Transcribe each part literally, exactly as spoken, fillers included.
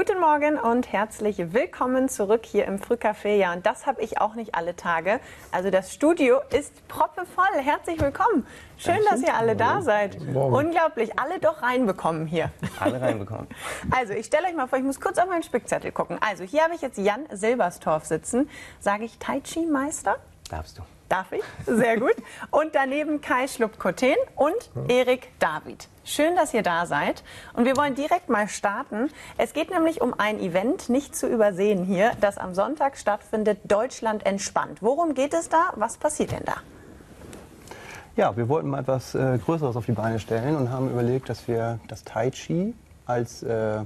Guten Morgen und herzlich willkommen zurück hier im Frühcafé. Ja, und das habe ich auch nicht alle Tage. Also das Studio ist proppevoll. Herzlich willkommen. Schön, dass ihr alle da seid. Unglaublich, alle doch reinbekommen hier. Alle reinbekommen. Also ich stelle euch mal vor, ich muss kurz auf meinen Spickzettel gucken. Also hier habe ich jetzt Jan Silberstorff sitzen. Sage ich Taiji-Meister? Darfst du. Darf ich? Sehr gut. Und daneben Kai Schlupkothen und Eric David. Schön, dass ihr da seid. Und wir wollen direkt mal starten. Es geht nämlich um ein Event, nicht zu übersehen hier, das am Sonntag stattfindet, Deutschland entspannt. Worum geht es da? Was passiert denn da? Ja, wir wollten mal etwas äh, Größeres auf die Beine stellen und haben überlegt, dass wir das Taiji als äh,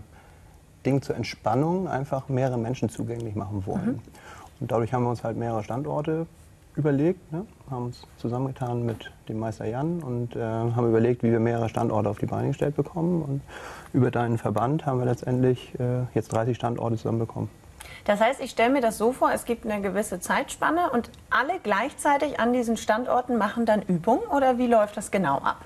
Ding zur Entspannung einfach mehrere Menschen zugänglich machen wollen. Mhm. Und dadurch haben wir uns halt mehrere Standorte überlegt, ne? Haben uns zusammengetan mit dem Meister Jan und äh, haben überlegt, wie wir mehrere Standorte auf die Beine gestellt bekommen. Und über deinen Verband haben wir letztendlich äh, jetzt dreißig Standorte zusammenbekommen. Das heißt, ich stelle mir das so vor, es gibt eine gewisse Zeitspanne und alle gleichzeitig an diesen Standorten machen dann Übungen, oder wie läuft das genau ab?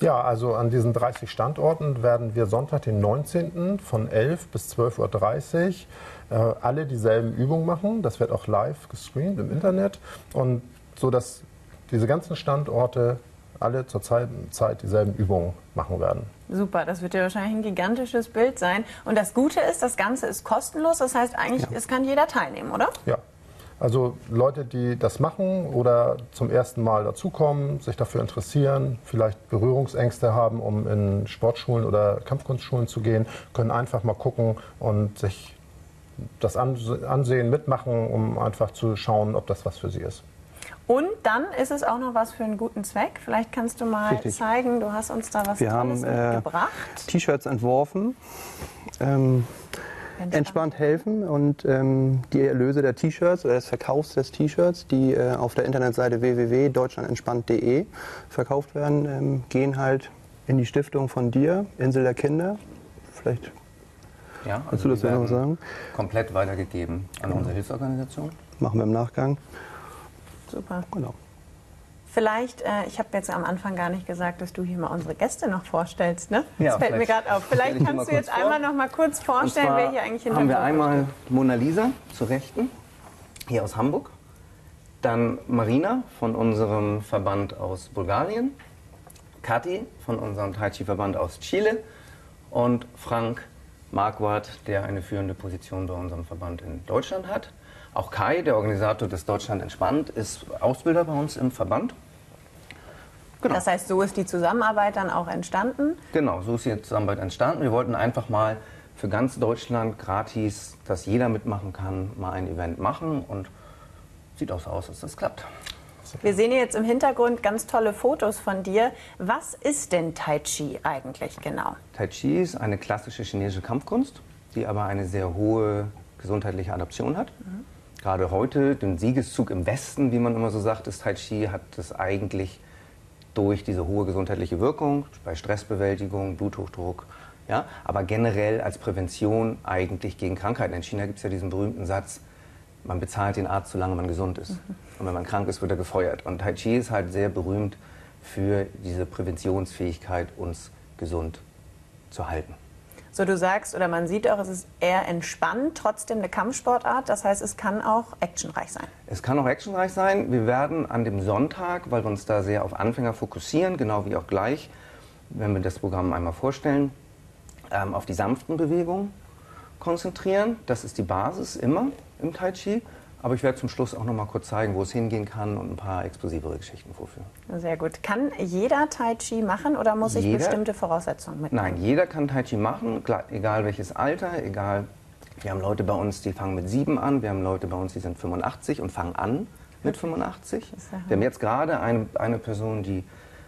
Ja, also an diesen dreißig Standorten werden wir Sonntag, den neunzehnten von elf bis zwölf Uhr dreißig äh, alle dieselben Übungen machen. Das wird auch live gescreent im Internet, und so, dass diese ganzen Standorte alle zur Zeit, Zeit dieselben Übungen machen werden. Super, das wird ja wahrscheinlich ein gigantisches Bild sein. Und das Gute ist, das Ganze ist kostenlos, das heißt eigentlich, ja, es kann jeder teilnehmen, oder? Ja. Also Leute, die das machen oder zum ersten Mal dazukommen, sich dafür interessieren, vielleicht Berührungsängste haben, um in Sportschulen oder Kampfkunstschulen zu gehen, können einfach mal gucken und sich das ansehen, mitmachen, um einfach zu schauen, ob das was für sie ist. Und dann ist es auch noch was für einen guten Zweck. Vielleicht kannst du mal Richtig. zeigen, du hast uns da was Wir Tolles haben, äh, mitgebracht. T-Shirts entworfen. Ähm, Entspannt. Entspannt helfen, und ähm, die Erlöse der T-Shirts oder des Verkaufs des T-Shirts, die äh, auf der Internetseite w w w punkt deutschland entspannt punkt de verkauft werden, ähm, gehen halt in die Stiftung von dir, Insel der Kinder. Vielleicht ja, also kannst du das ja noch sagen. Komplett weitergegeben an genau. unsere Hilfsorganisation. Machen wir im Nachgang. Super. Genau. Vielleicht, äh, ich habe jetzt am Anfang gar nicht gesagt, dass du hier mal unsere Gäste noch vorstellst, ne? Das ja, fällt mir gerade auf. Vielleicht kannst du jetzt vor. einmal noch mal kurz vorstellen, wer hier eigentlich hinter uns ist. Haben wir einmal Mona Lisa zur Rechten, hier aus Hamburg. Dann Marina von unserem Verband aus Bulgarien. Kathi von unserem Taiji-Verband aus Chile. Und Frank Marquardt, der eine führende Position bei unserem Verband in Deutschland hat. Auch Kai, der Organisator des Deutschland entspannt, ist Ausbilder bei uns im Verband. Genau. Das heißt, so ist die Zusammenarbeit dann auch entstanden? Genau, so ist die Zusammenarbeit entstanden. Wir wollten einfach mal für ganz Deutschland gratis, dass jeder mitmachen kann, mal ein Event machen, und sieht auch so aus, dass das klappt. Wir sehen jetzt im Hintergrund ganz tolle Fotos von dir. Was ist denn Taiji eigentlich genau? Taiji ist eine klassische chinesische Kampfkunst, die aber eine sehr hohe gesundheitliche Adaption hat. Mhm. Gerade heute, den Siegeszug im Westen, wie man immer so sagt, ist Taiji, hat es eigentlich durch diese hohe gesundheitliche Wirkung, bei Stressbewältigung, Bluthochdruck, ja, aber generell als Prävention eigentlich gegen Krankheiten. In China gibt es ja diesen berühmten Satz, man bezahlt den Arzt, solange man gesund ist. Mhm. Und wenn man krank ist, wird er gefeuert. Und Taiji ist halt sehr berühmt für diese Präventionsfähigkeit, uns gesund zu halten. So, du sagst, oder man sieht auch, es ist eher entspannt, trotzdem eine Kampfsportart. Das heißt, es kann auch actionreich sein. Es kann auch actionreich sein. Wir werden an dem Sonntag, weil wir uns da sehr auf Anfänger fokussieren, genau wie auch gleich, wenn wir das Programm einmal vorstellen, ähm, auf die sanften Bewegungen konzentrieren. Das ist die Basis immer im Taiji. Aber ich werde zum Schluss auch noch mal kurz zeigen, wo es hingehen kann, und ein paar explosivere Geschichten vorführen. Sehr gut. Kann jeder Taiji machen, oder muss jeder, ich bestimmte Voraussetzungen mitnehmen? Nein, jeder kann Taiji machen, egal welches Alter, egal. Wir haben Leute bei uns, die fangen mit sieben an, wir haben Leute bei uns, die sind fünfundachtzig und fangen an mit fünfundachtzig. Wir haben jetzt gerade eine, eine Person, die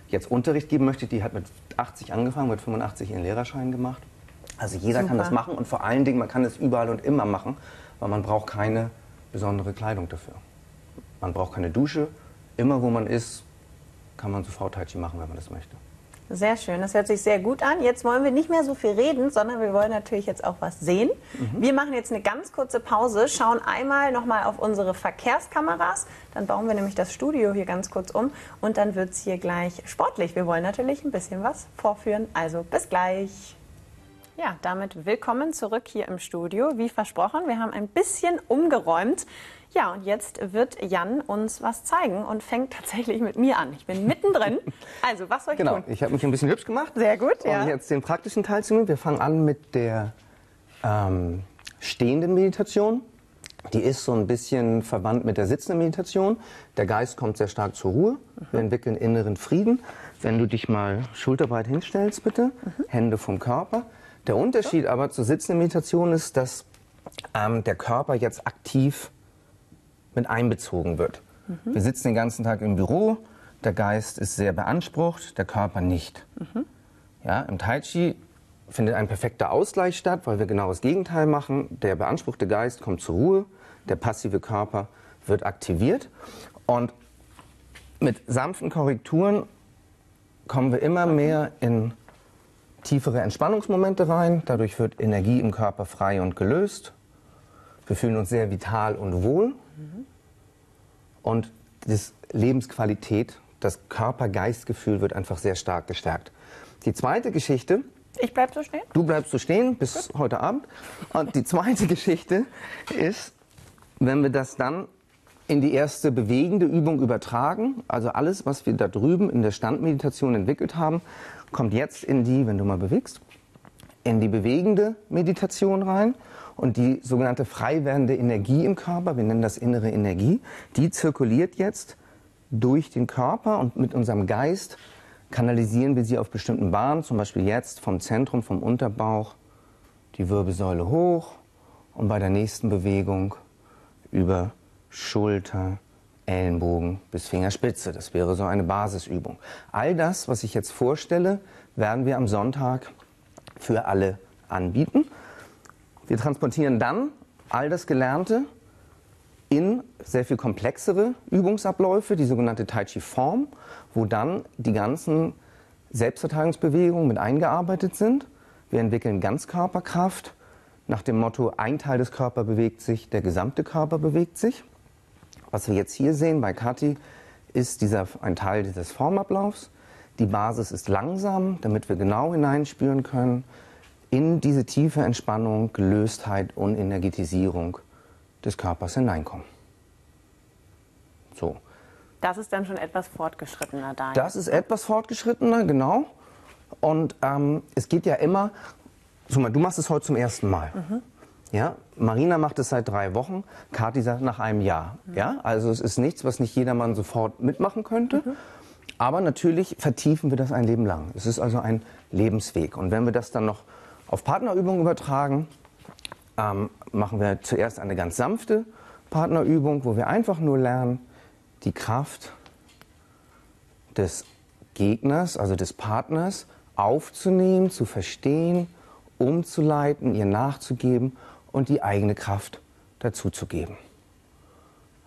jetzt Unterricht geben möchte, die hat mit achtzig angefangen, mit fünfundachtzig ihren Lehrerschein gemacht. Also jeder Super. kann das machen, und vor allen Dingen, man kann es überall und immer machen, weil man braucht keine besondere Kleidung dafür. Man braucht keine Dusche. Immer wo man ist, kann man sofort Taiji machen, wenn man das möchte. Sehr schön, das hört sich sehr gut an. Jetzt wollen wir nicht mehr so viel reden, sondern wir wollen natürlich jetzt auch was sehen. Mhm. Wir machen jetzt eine ganz kurze Pause, schauen einmal nochmal auf unsere Verkehrskameras. Dann bauen wir nämlich das Studio hier ganz kurz um, und dann wird es hier gleich sportlich. Wir wollen natürlich ein bisschen was vorführen, also bis gleich. Ja, damit willkommen zurück hier im Studio. Wie versprochen, wir haben ein bisschen umgeräumt. Ja, und jetzt wird Jan uns was zeigen und fängt tatsächlich mit mir an. Ich bin mittendrin. Also, was soll ich genau, tun? Genau, ich habe mich ein bisschen hübsch gemacht. Sehr gut, ja. Und jetzt den praktischen Teil zu mir. Wir fangen an mit der ähm, stehenden Meditation. Die ist so ein bisschen verwandt mit der sitzenden Meditation. Der Geist kommt sehr stark zur Ruhe. Wir entwickeln inneren Frieden. Wenn du dich mal schulterbreit hinstellst, bitte. Mhm. Hände vom Körper. Der Unterschied so. aber zur sitzenden Meditation ist, dass ähm, der Körper jetzt aktiv mit einbezogen wird. Mhm. Wir sitzen den ganzen Tag im Büro. Der Geist ist sehr beansprucht, der Körper nicht. Mhm. Ja, im Taiji findet ein perfekter Ausgleich statt, weil wir genau das Gegenteil machen. Der beanspruchte Geist kommt zur Ruhe, der passive Körper wird aktiviert. Und mit sanften Korrekturen kommen wir immer mehr in tiefere Entspannungsmomente rein. Dadurch wird Energie im Körper frei und gelöst. Wir fühlen uns sehr vital und wohl. Mhm. Und die Lebensqualität, das Körper-Geist-Gefühl wird einfach sehr stark gestärkt. Die zweite Geschichte... Ich bleib so stehen? Du bleibst so stehen bis Gut. heute Abend. Und die zweite Geschichte ist, wenn wir das dann in die erste bewegende Übung übertragen, also alles, was wir da drüben in der Standmeditation entwickelt haben, kommt jetzt in die, wenn du mal bewegst, in die bewegende Meditation rein. Und die sogenannte frei werdende Energie im Körper, wir nennen das innere Energie, die zirkuliert jetzt durch den Körper und mit unserem Geist kanalisieren wir sie auf bestimmten Bahnen, zum Beispiel jetzt vom Zentrum, vom Unterbauch, die Wirbelsäule hoch und bei der nächsten Bewegung über Schulter, Ellenbogen bis Fingerspitze. Das wäre so eine Basisübung. All das, was ich jetzt vorstelle, werden wir am Sonntag für alle anbieten. Wir transportieren dann all das Gelernte in sehr viel komplexere Übungsabläufe, die sogenannte Tai-Chi-Form, wo dann die ganzen Selbstverteidigungsbewegungen mit eingearbeitet sind. Wir entwickeln Ganzkörperkraft nach dem Motto, ein Teil des Körpers bewegt sich, der gesamte Körper bewegt sich. Was wir jetzt hier sehen bei Kathi ist dieser, ein Teil dieses Formablaufs. Die Basis ist langsam, damit wir genau hineinspüren können in diese tiefe Entspannung, Gelöstheit und Energetisierung des Körpers hineinkommen. So. Das ist dann schon etwas fortgeschrittener da. Das ist etwas fortgeschrittener, genau. Und ähm, es geht ja immer, so mal, du machst es heute zum ersten Mal. Mhm. Ja? Marina macht es seit drei Wochen, Kathi sagt nach einem Jahr. Mhm. Ja? Also es ist nichts, was nicht jedermann sofort mitmachen könnte. Mhm. Aber natürlich vertiefen wir das ein Leben lang. Es ist also ein Lebensweg. Und wenn wir das dann noch auf Partnerübungen übertragen, Ähm, machen wir zuerst eine ganz sanfte Partnerübung, wo wir einfach nur lernen, die Kraft des Gegners, also des Partners, aufzunehmen, zu verstehen, umzuleiten, ihr nachzugeben und die eigene Kraft dazuzugeben.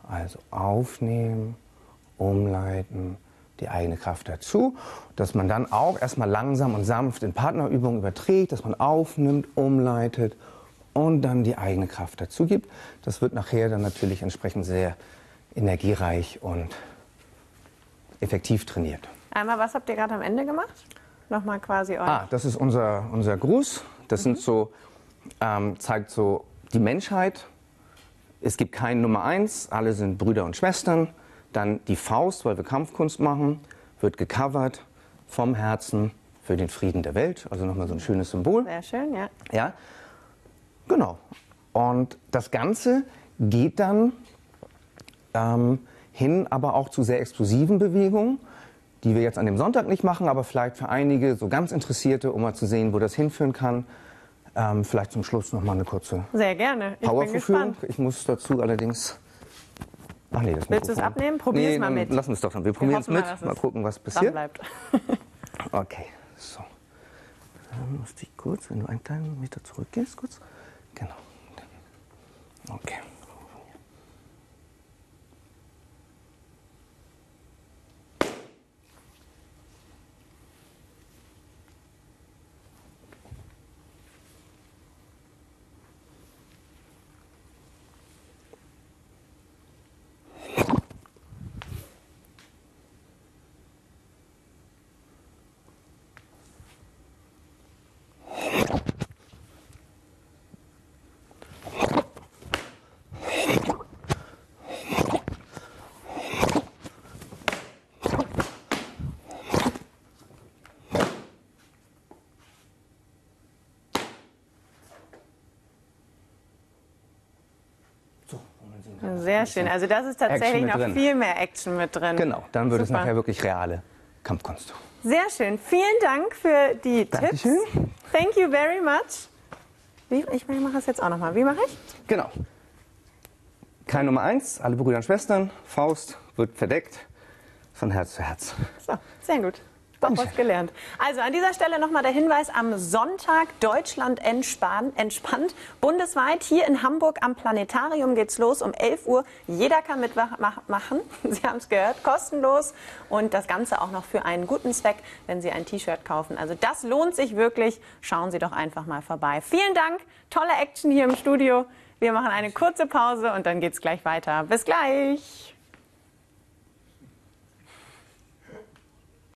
Also aufnehmen, umleiten, die eigene Kraft dazu, dass man dann auch erstmal langsam und sanft in Partnerübungen überträgt, dass man aufnimmt, umleitet und dann die eigene Kraft dazu gibt. Das wird nachher dann natürlich entsprechend sehr energiereich und effektiv trainiert. Einmal, was habt ihr gerade am Ende gemacht? Nochmal quasi euch. Ah, das ist unser, unser Gruß. Das mhm. sind so, ähm, zeigt so die Menschheit. Es gibt keinen Nummer eins, alle sind Brüder und Schwestern. Dann die Faust, weil wir Kampfkunst machen, wird gecovert vom Herzen für den Frieden der Welt. Also nochmal so ein schönes Symbol. Sehr schön, ja. Ja. Genau. Und das Ganze geht dann ähm, hin, aber auch zu sehr explosiven Bewegungen, die wir jetzt an dem Sonntag nicht machen, aber vielleicht für einige so ganz Interessierte, um mal zu sehen, wo das hinführen kann. Ähm, vielleicht zum Schluss noch mal eine kurze sehr gerne. Ich Powerverführung. Ich muss dazu allerdings... Ach nee, das Willst du es abnehmen? Probier es mal mit. Lass uns doch schon. Wir probieren es mit. Mal, mal gucken, was passiert. Bleibt. Okay, so. Dann musst du kurz, wenn du einen kleinen Meter zurückgehst, kurz... Genau. Okay. Sehr schön. Also das ist tatsächlich noch drin. Viel mehr Action mit drin. Genau, dann wird Super. Es nachher wirklich reale Kampfkunst. Sehr schön. Vielen Dank für die Dankeschön. Tipps. Thank you very much. Wie, ich mache das jetzt auch nochmal. Wie mache ich? Genau. Kai Nummer eins, alle Brüder und Schwestern, Faust wird verdeckt von Herz zu Herz. So, sehr gut. Doch was gelernt. Also an dieser Stelle nochmal der Hinweis, am Sonntag Deutschland entspannt, bundesweit hier in Hamburg am Planetarium geht's los um elf Uhr. Jeder kann mitmachen, Sie haben es gehört, kostenlos und das Ganze auch noch für einen guten Zweck, wenn Sie ein T-Shirt kaufen. Also das lohnt sich wirklich, schauen Sie doch einfach mal vorbei. Vielen Dank, tolle Action hier im Studio. Wir machen eine kurze Pause und dann geht's gleich weiter. Bis gleich!